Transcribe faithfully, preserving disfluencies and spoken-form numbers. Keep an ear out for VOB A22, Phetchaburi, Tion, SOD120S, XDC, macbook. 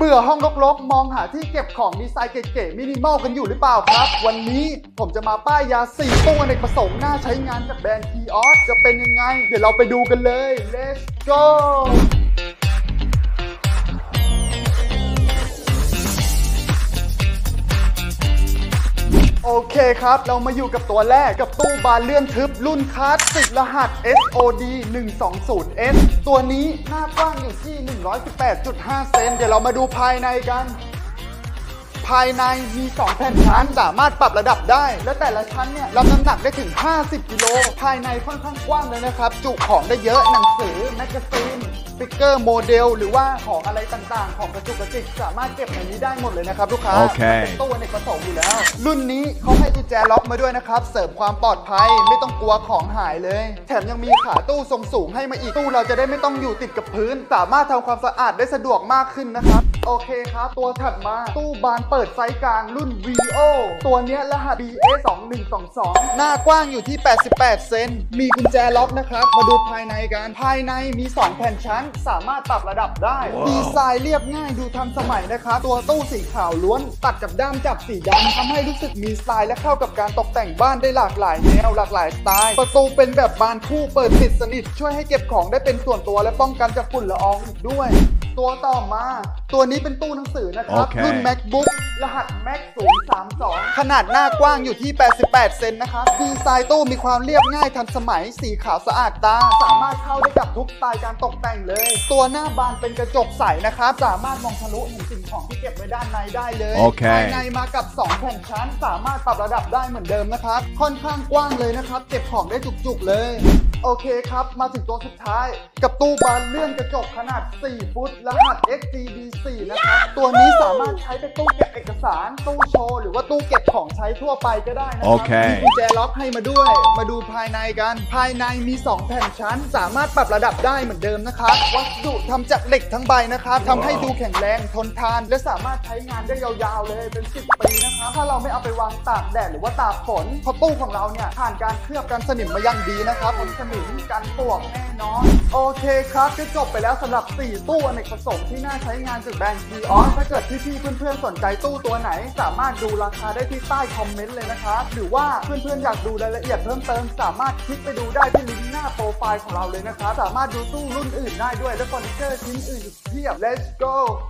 เบื่อห้องรกๆมองหาที่เก็บของดีไซน์เก๋ๆมินิมอลกันอยู่หรือเปล่าครับวันนี้ผมจะมาป้ายยาสี่ตู้อเนกประสงค์น่าใช้งานจากแบรนด์ Tion จะเป็นยังไงเดี๋ยวเราไปดูกันเลย Let's goโอเคครับเรามาอยู่กับตัวแรกกับตู้บานเลื่อนทึบรุ่นคลาสสิกรหัส เอส โอ ดี หนึ่งสองศูนย์ เอส ตัวนี้หน้ากว้างอยู่ที่ หนึ่งร้อยสิบแปดจุดห้า เซนเดี๋ยวเรามาดูภายในกันภายในมีสองแผ่นชั้นสามารถปรับระดับได้และแต่ละชั้นเนี่ยรับน้ำหนักได้ถึงห้าสิบกิโลภายในค่อนข้างกว้างเลยนะครับจุของได้เยอะหนังสือแมกกาซีนสติ๊กเกอร์โมเดลหรือว่าของอะไรต่างๆของกระจุกกระจิกสามารถเก็บในนี้ได้หมดเลยนะครับลูกค้า okay. เป็นตู้อเนกประสงค์อยู่แล้วรุ่นนี้เขาให้กุญแจล็อกมาด้วยนะครับเสริมความปลอดภัยไม่ต้องกลัวของหายเลยแถมยังมีขาตู้ทรงสูงให้มาอีกตู้เราจะได้ไม่ต้องอยู่ติดกับพื้นสามารถทำความสะอาดได้สะดวกมากขึ้นนะครับโอเคครับตัวถัดมาตู้บานเปิดไซส์กลางรุ่น วี โอ ตัวนี้รหัส บี เอ สองหนึ่งสองสอง หน้ากว้างอยู่ที่แปดสิบแปดเซนมีกุญแจล็อกนะครับมาดูภายในกันภายในมีสองแผ่นชั้นสามารถปรับระดับได้ดีไซน์เรียบง่ายดูทันสมัยนะครับตัวตู้สีขาวล้วนตัดกับด้ามจับสีดำทำให้รู้สึกมีสไตล์และเข้ากับการตกแต่งบ้านได้หลากหลายแนวหลากหลายสไตล์ประตูเป็นแบบบานคู่เปิดปิดสนิทช่วยให้เก็บของได้เป็นส่วนตัวและป้องกันจากฝุ่นละอองอีกด้วยตัวต่อมาตัวนี้เป็นตู้หนังสือนะครับ okay. รุ่น macbook รหัส แม็ก ศูนย์ สาม สอง ขนาดหน้ากว้างอยู่ที่แปดสิบแปดเซนนะครับดีไซน์ตู้มีความเรียบง่ายทันสมัยสีขาวสะอาดตาสามารถเข้าได้กับทุกสไตล์การตกแต่งเลยตัวหน้าบานเป็นกระจกใสนะครับสามารถมองทะลุเห็นสิ่งของที่เก็บไว้ด้านในได้เลย okay. ภายในมากับสองแผ่นชั้นสามารถปรับระดับได้เหมือนเดิมนะครับค่อนข้างกว้างเลยนะครับเก็บของได้จุกๆเลยโอเคครับมาถึงตัวสุดท้ายกับตู้บานเลื่อนกระจกขนาดสี่ฟุตรหัส เอ็กซ์ ดี ซี นะครับ ตัวนี้สามารถใช้เป็นตู้เก็บเอกสารตู้โชว์หรือว่าตู้เก็บของใช้ทั่วไปก็ได้นะครับ okay. มีกุญแจล็อกให้มาด้วยมาดูภายในกันภายในมีสองแผ่นชั้นสามารถปรับระดับได้เหมือนเดิมนะครับวัสดุทำจากเหล็กทั้งใบนะครับทำให้ดูแข็งแรงทนทานและสามารถใช้งานได้ยาวๆเลยเป็นสิบปีนะครับถ้าเราไม่เอาไปวางตากแดดหรือว่าตากฝนเพราะตู้ของเราเนี่ยผ่านการเคลือบกันสนิมมาอย่างดีนะครับสนิมกันปวกแน่นอนโอเคครับก็จบไปแล้วสำหรับสี่ตู้อเนกประสงค์ที่น่าใช้งานจากแบรนด์ Tion ถ้าเกิดพี่ๆเพื่อนๆสนใจตู้ตัวไหนสามารถดูราคาได้ที่ใต้คอมเมนต์เลยนะครับหรือว่าเพื่อนๆอยากดูรายละเอียดเพิ่มเติมสามารถคลิกไปดูได้ที่ลิงก์หน้าโปรไฟล์ของเราเลยนะครับสามารถดูตู้รุ่นอื่นได้ด้วยและเฟอร์นิเจอร์ชิ้นอื่นอีกเพียบ Let's go